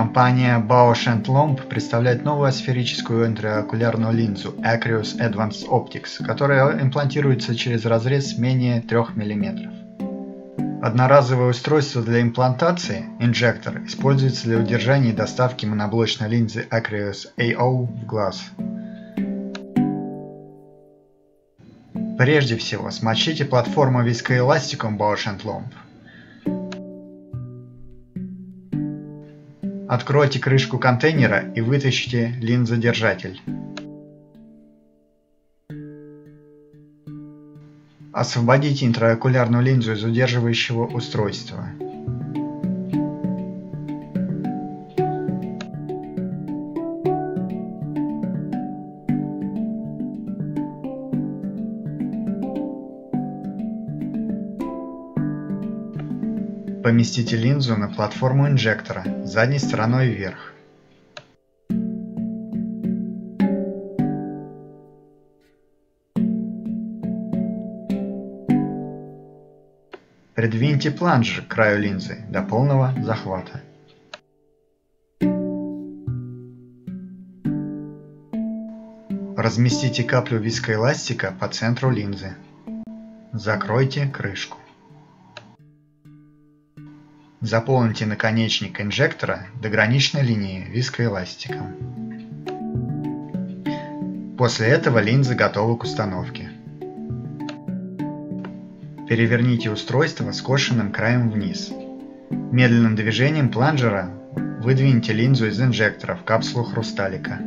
Компания Bausch & Lomb представляет новую асферическую интраокулярную линзу Akreos Advanced Optics, которая имплантируется через разрез менее 3 мм. Одноразовое устройство для имплантации, инжектор, используется для удержания и доставки моноблочной линзы Akreos AO в глаз. Прежде всего, смочите платформу вискоэластиком Bausch & Lomb. Откройте крышку контейнера и вытащите линзодержатель. Освободите интраокулярную линзу из удерживающего устройства. Поместите линзу на платформу инжектора задней стороной вверх. Придвиньте планжер к краю линзы до полного захвата. Разместите каплю вискоэластика по центру линзы. Закройте крышку. Заполните наконечник инжектора до граничной линии вискоэластиком. После этого линза готова к установке. Переверните устройство скошенным краем вниз. Медленным движением планжера выдвиньте линзу из инжектора в капсулу хрусталика.